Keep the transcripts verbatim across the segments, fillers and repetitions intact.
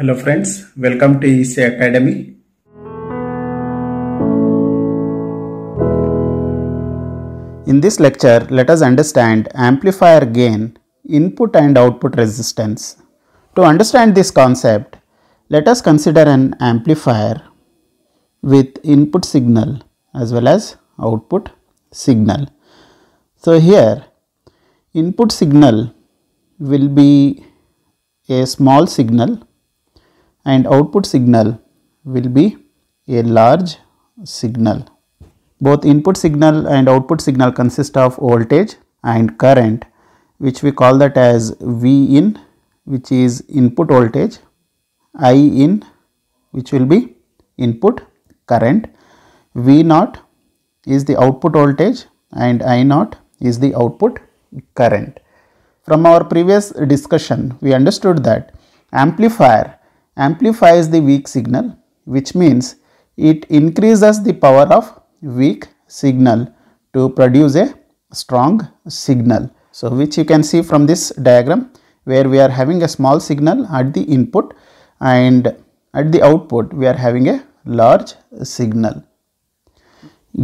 Hello friends, welcome to E C Academy. In this lecture, let us understand amplifier gain, input and output resistance. To understand this concept, let us consider an amplifier with input signal as well as output signal. So here, input signal will be a small signal and output signal will be a large signal. Both input signal and output signal consist of voltage and current, which we call that as V in, which is input voltage, I in, which will be input current, V naught is the output voltage and I naught is the output current. From our previous discussion, we understood that amplifier amplifies the weak signal, which means it increases the power of weak signal to produce a strong signal. So, which you can see from this diagram, where we are having a small signal at the input and at the output we are having a large signal.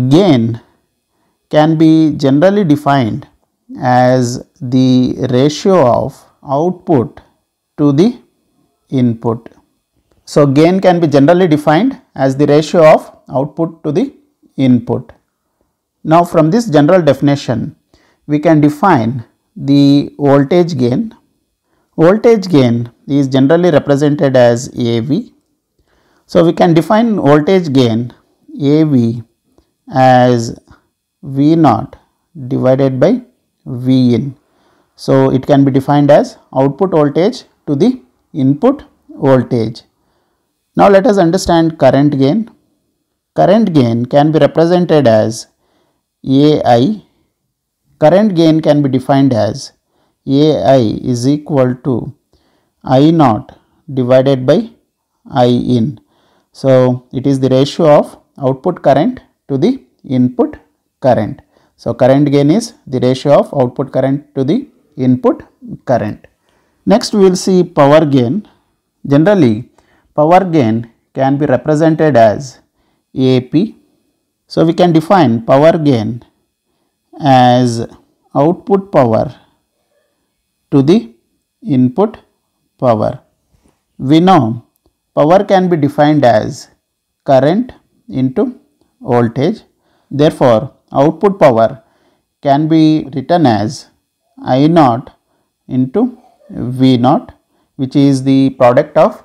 Gain can be generally defined as the ratio of output to the input. So, gain can be generally defined as the ratio of output to the input. Now, from this general definition, we can define the voltage gain. Voltage gain is generally represented as A V. So, we can define voltage gain A V as V naught divided by V in. So, it can be defined as output voltage to the input voltage. Now, let us understand current gain. Current gain can be represented as A I. Current gain can be defined as A I is equal to I naught divided by I in. So, it is the ratio of output current to the input current. So, current gain is the ratio of output current to the input current. Next, we will see power gain. Generally, power gain can be represented as A P. So, we can define power gain as output power to the input power. We know power can be defined as current into voltage. Therefore, output power can be written as I naught into V naught, which is the product of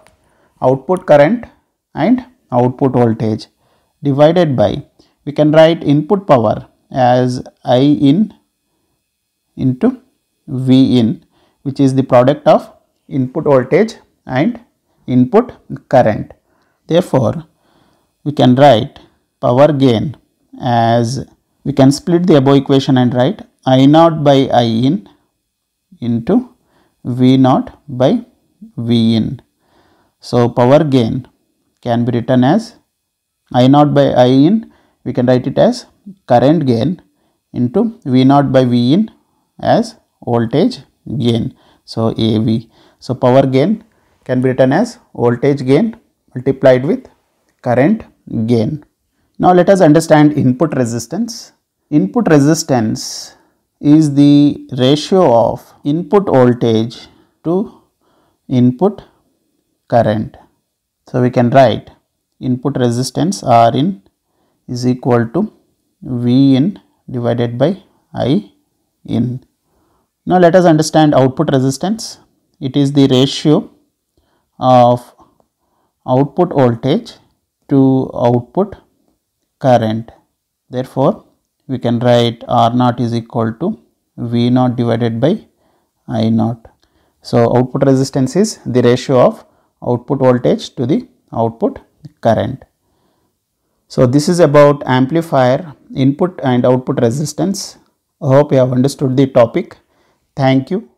output current and output voltage, divided by, we can write input power as I in into V in, which is the product of input voltage and input current. Therefore, we can write power gain as, we can split the above equation and write I naught by I in into V naught by V in. So, power gain can be written as I naught by I in, we can write it as current gain into V naught by V in as voltage gain. So, A V. So, power gain can be written as voltage gain multiplied with current gain. Now, let us understand input resistance. Input resistance is the ratio of input voltage to input current. So, we can write input resistance R in is equal to V in divided by I in. Now, let us understand output resistance. It is the ratio of output voltage to output current. Therefore, we can write R naught is equal to V naught divided by I naught. So, output resistance is the ratio of output voltage to the output current. So, this is about amplifier, input and output resistance. I hope you have understood the topic. Thank you.